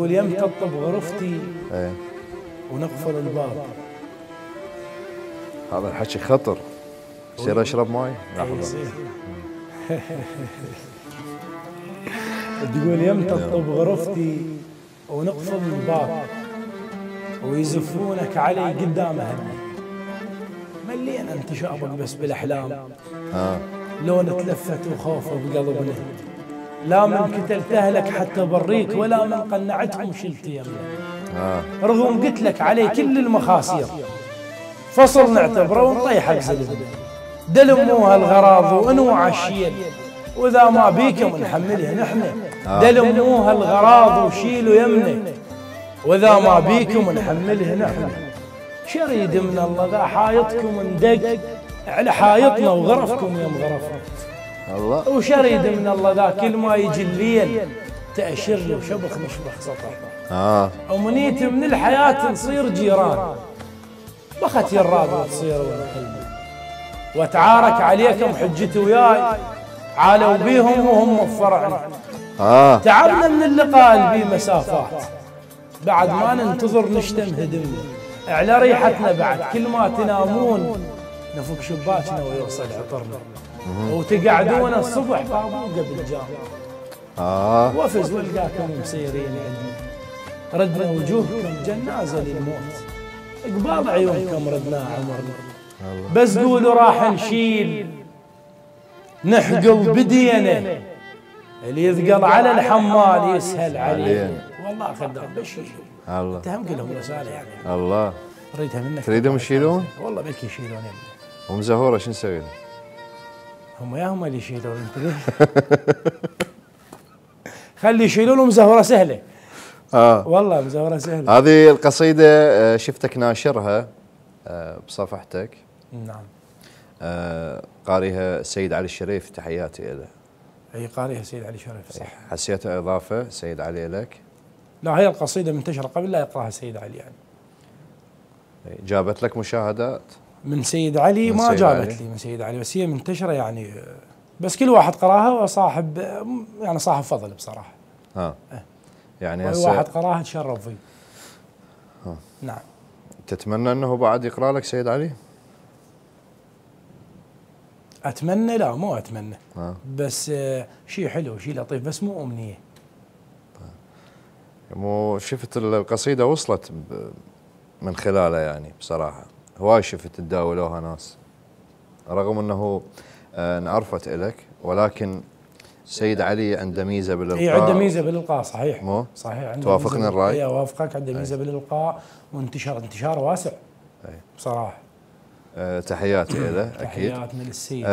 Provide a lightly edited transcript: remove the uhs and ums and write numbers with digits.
واليوم تطب غرفتي ونقفل الباب. هذا الحكي خطر. يصير اشرب ماي؟ لحظه. تقول يم تطب غرفتي ونقفل الباب ويزفونك علي قدام اهلي. ملين انت شعبك بس بالاحلام. لو نتلفت وخوفه بقلبنا. لا من قتلت اهلك حتى بريك ولا من قنعتهم شلت يمنا. رغم قتلك علي كل المخاصير. فصل نعتبره ونطيحك زلمه. دلموها الغراض وانواع الشيل واذا ما بيكم نحملها نحن. دلموها الغراض وشيلوا يمنا واذا ما بيكم نحملها نحن. شريد من الله ذا حايطكم اندق على حايطنا وغرفكم يم غرفنا. الله وشريد من الله ذا كل ما يجي الليل تأشر لي وشبخ مشبخ سطح. امنيتي من الحياه نصير جيران. بختي الرابعه تصير ولا قلبي واتعارك عليكم حجتي وياي عالوا بيهم وهم بفرعنا. تعبنا من اللقاء اللي بيه مسافات بعد ما ننتظر نشتم هدمنا على ريحتنا بعد كل ما تنامون نفك شباكنا ويوصل عطرنا وتقعدون الصبح بابو قبل جام. وفز ولقاكم مسيرين عندنا ردنا وجوهكم جنازه للموت قبال عيونكم ردناها عمرنا. بس قولوا راح نشيل نحقل بدينا اللي يثقل على الحمال يسهل علينا. والله خدام بشير انت هم كلهم رساله يعني. الله اريدها منك. تريدهم يشيلون؟ والله بلكي يشيلون يمنا. هم زهوره شو نسوي لهم؟ هم يا هم اللي يشيلون انت ليش؟ خلي يشيلون ومزهوره سهله. والله مزهوره سهله. هذه القصيده شفتك ناشرها بصفحتك. نعم. قاريها السيد علي الشريف، تحياتي له. اي قاريها السيد علي الشريف صح. حسيتها اضافه سيد علي لك؟ لا هي القصيده منتشره قبل لا يقراها السيد علي يعني. جابت لك مشاهدات؟ من سيد علي من ما سيد جابت علي. لي من سيد علي بس هي منتشره يعني بس كل واحد قراها وصاحب يعني صاحب فضل بصراحه. يعني هسه واحد قراها تشرف فيه. نعم. تتمنى انه بعد يقرا لك سيد علي؟ اتمنى لا مو اتمنى. بس شيء حلو شيء لطيف بس مو امنيه. مو شفت القصيده وصلت من خلالها يعني بصراحه هواي شفت تداولوها ناس رغم انه انعرفت الك ولكن سيد علي عنده ميزه بالالقاء. اي عنده ميزه بالالقاء صحيح. مو صحيح توافقني الراي؟ اي اوافقك عنده ميزه بالالقاء وانتشار انتشار واسع. بصراحه. تحياتي له اكيد. تحياتنا للسيد.